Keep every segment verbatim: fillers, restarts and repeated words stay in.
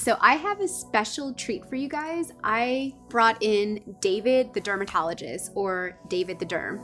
So I have a special treat for you guys. I brought in David the dermatologist, or David the Derm.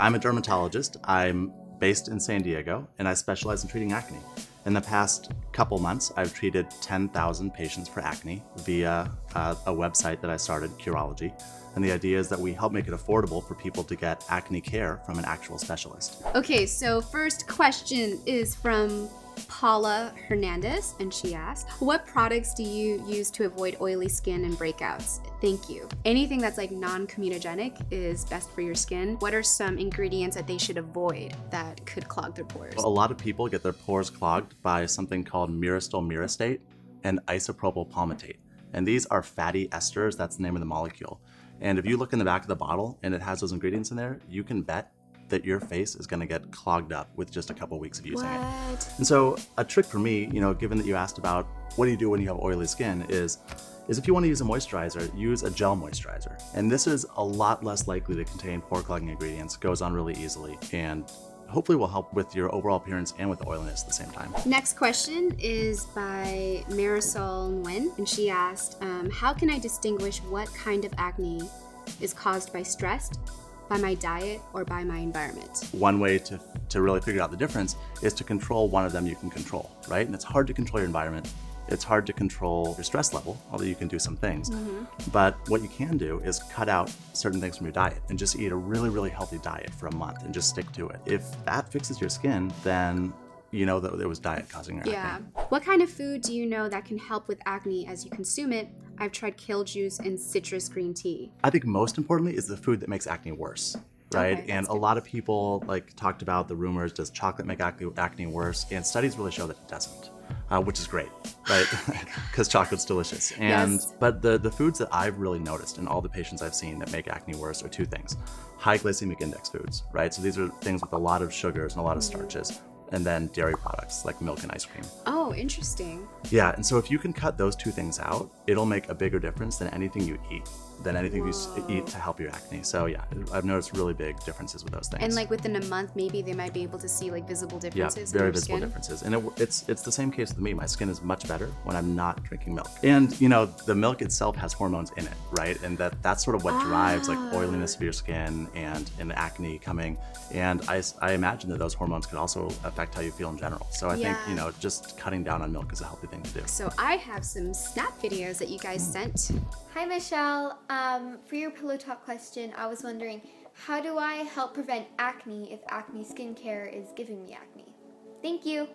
I'm a dermatologist. I'm based in San Diego, and I specialize in treating acne. In the past couple months, I've treated ten thousand patients for acne via uh, a website that I started, Curology. And the idea is that we help make it affordable for people to get acne care from an actual specialist. Okay, so first question is from Paula Hernandez, and she asked, what products do you use to avoid oily skin and breakouts? Thank you. Anything that's like non-comedogenic is best for your skin. What are some ingredients that they should avoid that could clog their pores? A lot of people get their pores clogged by something called myristyl myristate and isopropyl palmitate. And these are fatty esters, that's the name of the molecule. And if you look in the back of the bottle and it has those ingredients in there, you can bet that your face is gonna get clogged up with just a couple weeks of using what? it. And so a trick for me, you know, given that you asked about what do you do when you have oily skin is, is if you wanna use a moisturizer, use a gel moisturizer. And this is a lot less likely to contain pore clogging ingredients, goes on really easily, and hopefully will help with your overall appearance and with the oiliness at the same time. Next question is by Marisol Nguyen, and she asked, um, how can I distinguish what kind of acne is caused by stress, by my diet, or by my environment? One way to, to really figure out the difference is to control one of them you can control, right? And it's hard to control your environment. It's hard to control your stress level, although you can do some things. Mm-hmm. But what you can do is cut out certain things from your diet and just eat a really, really healthy diet for a month and just stick to it. If that fixes your skin, then you know that there was diet causing your yeah. acne. What kind of food do you know that can help with acne as you consume it? I've tried kale juice and citrus green tea. I think most importantly is the food that makes acne worse, right? Okay, and a good. lot of people like talked about the rumors, does chocolate make acne, acne worse? And studies really show that it doesn't, uh, which is great, right? Because chocolate's delicious. And yes. But the, the foods that I've really noticed in all the patients I've seen that make acne worse are two things. High glycemic index foods, right? So these are things with a lot of sugars and a lot of starches. And then dairy products like milk and ice cream. Oh, interesting. Yeah, and so if you can cut those two things out, it'll make a bigger difference than anything you eat, than anything Whoa. you eat to help your acne. So yeah, I've noticed really big differences with those things. And like within a month, maybe they might be able to see like visible differences. Yeah, very visible skin. differences. And it, it's it's the same case with me. My skin is much better when I'm not drinking milk. And you know, the milk itself has hormones in it, right? And that that's sort of what ah. drives like oiliness of your skin and and acne coming. And I I imagine that those hormones could also affect how you feel in general. So I yeah. think you know, just cutting down on milk is a healthy thing to do. So I have some snap videos that you guys mm. sent. Hi Michelle. Um, for your Pillow Talk question, I was wondering, how do I help prevent acne if acne skincare is giving me acne? Thank you.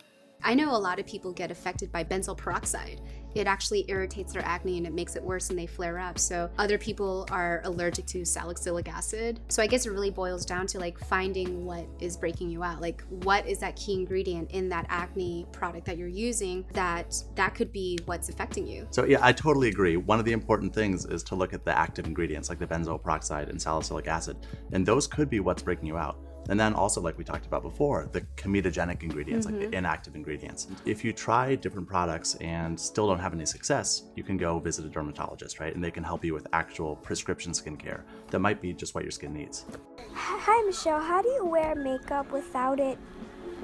I know a lot of people get affected by benzoyl peroxide. It actually irritates their acne and it makes it worse and they flare up. So other people are allergic to salicylic acid. So I guess it really boils down to like finding what is breaking you out. Like what is that key ingredient in that acne product that you're using that that could be what's affecting you. So yeah, I totally agree. One of the important things is to look at the active ingredients like the benzoyl peroxide and salicylic acid. And those could be what's breaking you out. And then also, like we talked about before, the comedogenic ingredients, mm-hmm. like the inactive ingredients. If you try different products and still don't have any success, you can go visit a dermatologist, right? And they can help you with actual prescription skincare that might be just what your skin needs. Hi, Michelle. How do you wear makeup without it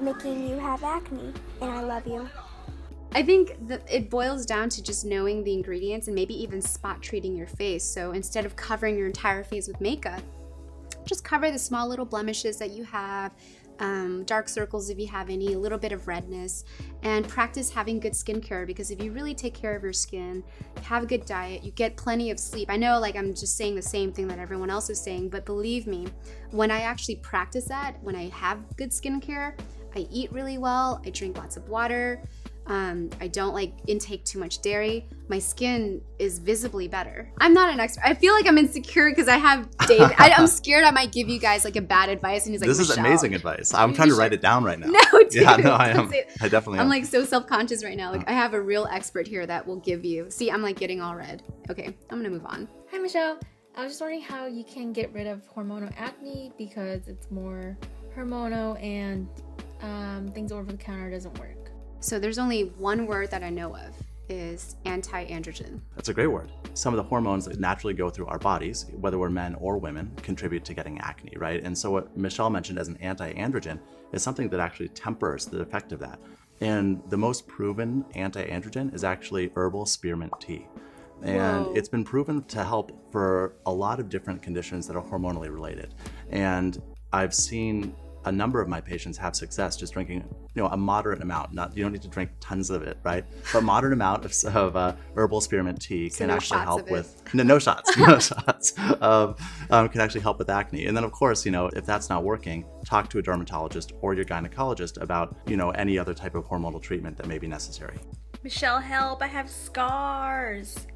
making you have acne? And I love you. I think that it boils down to just knowing the ingredients and maybe even spot treating your face. So instead of covering your entire face with makeup, just cover the small little blemishes that you have, um, dark circles if you have any, a little bit of redness, and practice having good skincare, because if you really take care of your skin, have a good diet, you get plenty of sleep. I know like I'm just saying the same thing that everyone else is saying, but believe me, when I actually practice that, when I have good skincare, I eat really well, I drink lots of water, Um, I don't like intake too much dairy. My skin is visibly better. I'm not an expert. I feel like I'm insecure because I have David. I, I'm scared I might give you guys like a bad advice, and he's like, "This Michelle, is amazing advice." I'm trying to write it down right now. No, dude, yeah, no, I am. I definitely. Am. I'm like so self-conscious right now. Like I have a real expert here that will give you. See, I'm like getting all red. Okay, I'm gonna move on. Hi, Michelle. I was just wondering how you can get rid of hormonal acne, because it's more hormonal and um, things over the counter doesn't work. So there's only one word that I know of, is anti-androgen. That's a great word. Some of the hormones that naturally go through our bodies, whether we're men or women, contribute to getting acne, right? And so what Michelle mentioned as an anti-androgen is something that actually tempers the effect of that. And the most proven anti-androgen is actually herbal spearmint tea. And Whoa. It's been proven to help for a lot of different conditions that are hormonally related. And I've seen a number of my patients have success just drinking, you know, a moderate amount. Not you don't need to drink tons of it, right? But moderate amount of, of uh, herbal spearmint tea so can no actually help with no no shots, no shots um, um, can actually help with acne. And then of course, you know, if that's not working, talk to a dermatologist or your gynecologist about you know any other type of hormonal treatment that may be necessary. Michelle, help! I have scars.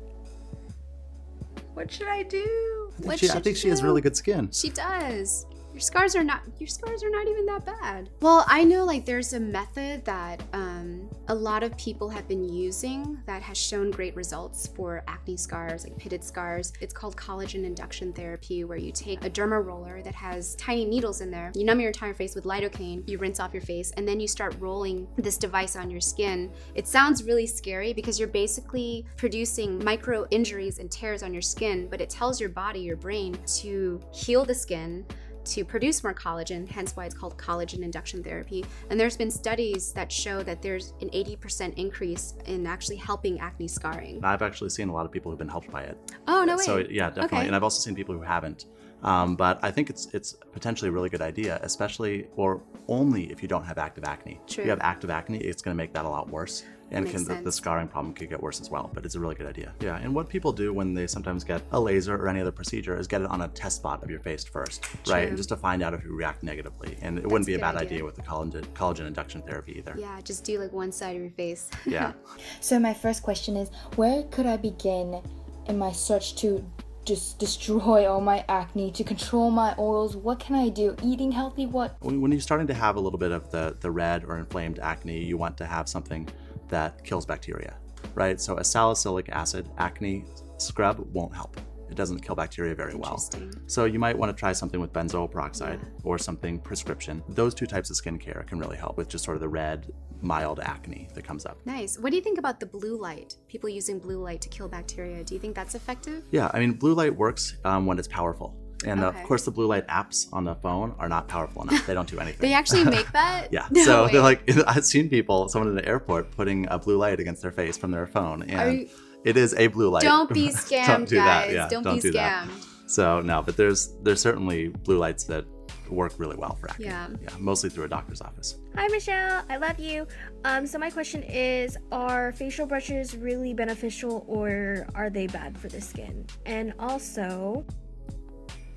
What should I do? What she, should I think she do? has really good skin. She does. Your scars are not, your scars are not even that bad. Well, I know like there's a method that um, a lot of people have been using that has shown great results for acne scars, like pitted scars. It's called collagen induction therapy, where you take a derma roller that has tiny needles in there, you numb your entire face with lidocaine, you rinse off your face, and then you start rolling this device on your skin. It sounds really scary because you're basically producing micro injuries and tears on your skin, but it tells your body, your brain, to heal the skin, to produce more collagen, hence why it's called collagen induction therapy. And there's been studies that show that there's an eighty percent increase in actually helping acne scarring. I've actually seen a lot of people who've been helped by it. Oh, no way. So yeah, definitely. Okay. And I've also seen people who haven't. Um, but I think it's it's potentially a really good idea, especially or only if you don't have active acne. True. If you have active acne, it's gonna make that a lot worse. And can, the, the scarring problem could get worse as well, but it's a really good idea. Yeah, and what people do when they sometimes get a laser or any other procedure is get it on a test spot of your face first, True. right? And just to find out if you react negatively. And it That's wouldn't be a bad idea. idea with the collagen, collagen induction therapy either. Yeah, just do like one side of your face. Yeah. So my first question is, where could I begin in my search to just destroy all my acne, to control my oils? What can I do? Eating healthy, what? When you're starting to have a little bit of the, the red or inflamed acne, you want to have something that kills bacteria, right? So a salicylic acid acne scrub won't help. It doesn't kill bacteria very well. So you might want to try something with benzoyl peroxide yeah. or something prescription. Those two types of skincare can really help with just sort of the red, mild acne that comes up. Nice. What do you think about the blue light? People using blue light to kill bacteria. Do you think that's effective? Yeah, I mean, blue light works um, when it's powerful. And okay. the, of course, the blue light apps on the phone are not powerful enough. They don't do anything. They actually make that? Yeah. No so way. They're like, I've seen people, someone in the airport putting a blue light against their face from their phone. And you, it is a blue light. Don't be scammed, don't do guys. That. Yeah, don't, don't be do scammed. That. So no, but there's, there's certainly blue lights that work really well for acne. Yeah. yeah. Mostly through a doctor's office. Hi, Michelle. I love you. Um, so my question is, are facial brushes really beneficial or are they bad for the skin? And also...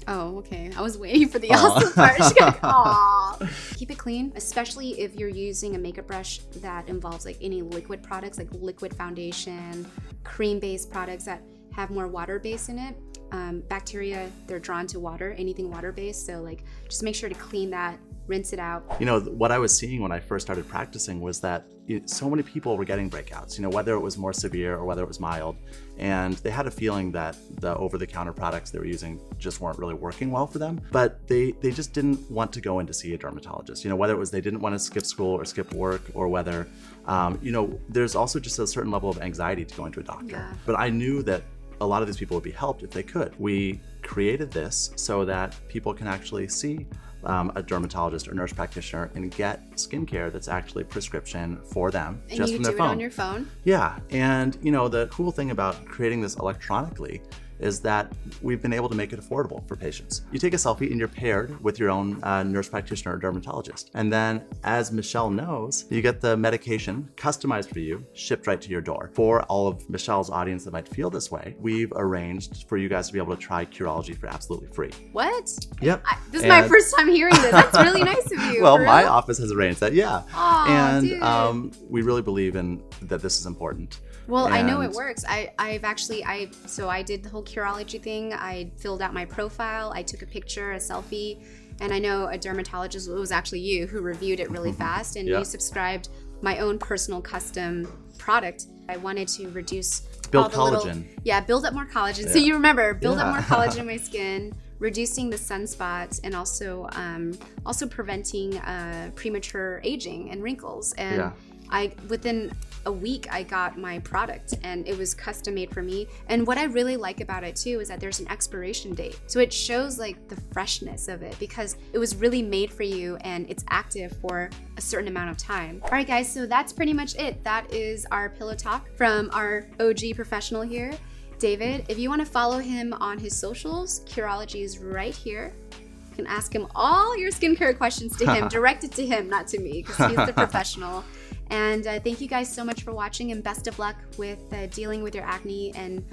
Oh, okay. I was waiting for the awesome part. She's like, aww. Keep it clean, especially if you're using a makeup brush that involves like any liquid products, like liquid foundation, cream-based products that have more water base in it. Um, bacteria, they're drawn to water, anything water-based. So like, just make sure to clean that, rinse it out. You know, what I was seeing when I first started practicing was that it, so many people were getting breakouts, you know, whether it was more severe or whether it was mild. And they had a feeling that the over-the-counter products they were using just weren't really working well for them, but they, they just didn't want to go in to see a dermatologist. You know, whether it was they didn't want to skip school or skip work, or whether, um, you know, there's also just a certain level of anxiety to going to a doctor. Yeah. But I knew that a lot of these people would be helped if they could. We created this so that people can actually see um, a dermatologist or nurse practitioner and get skincare that's actually prescription for them and just from their phone. And you do it on your phone? Yeah, and you know, the cool thing about creating this electronically is that we've been able to make it affordable for patients. You take a selfie and you're paired with your own uh, nurse practitioner or dermatologist. And then, as Michelle knows, you get the medication customized for you, shipped right to your door. For all of Michelle's audience that might feel this way, we've arranged for you guys to be able to try Curology for absolutely free. What? Yep. I, this is and... my first time hearing this. That's really nice of you. Well, my real? office has arranged that, yeah. Aww, and um, we really believe in that this is important. Well, and... I know it works. I, I've actually, I so I did the whole Curology thing. I filled out my profile, I took a picture, a selfie, and I know a dermatologist, it was actually you who reviewed it really fast, and yeah. you subscribed my own personal custom product. I wanted to reduce build all the collagen. Little, yeah, build up more collagen. Yeah. So you remember, build yeah. up more collagen in my skin, reducing the sunspots, and also um, also preventing uh, premature aging and wrinkles. And yeah. I within a week I got my product and it was custom made for me. And what I really like about it too is that there's an expiration date, so it shows like the freshness of it because it was really made for you and it's active for a certain amount of time. All right guys, so that's pretty much it. That is our Pillow Talk from our O G professional here, David. If you want to follow him on his socials, Curology is right here. You can ask him all your skincare questions to him, directed to him, not to me, because he's the professional. And uh, thank you guys so much for watching, and best of luck with uh, dealing with your acne and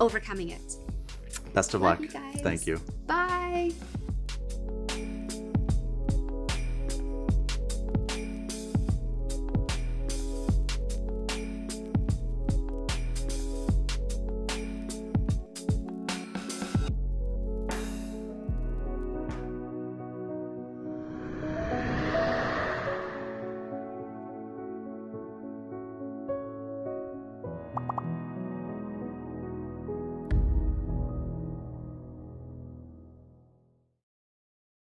overcoming it. Best of luck. Thank you. Bye.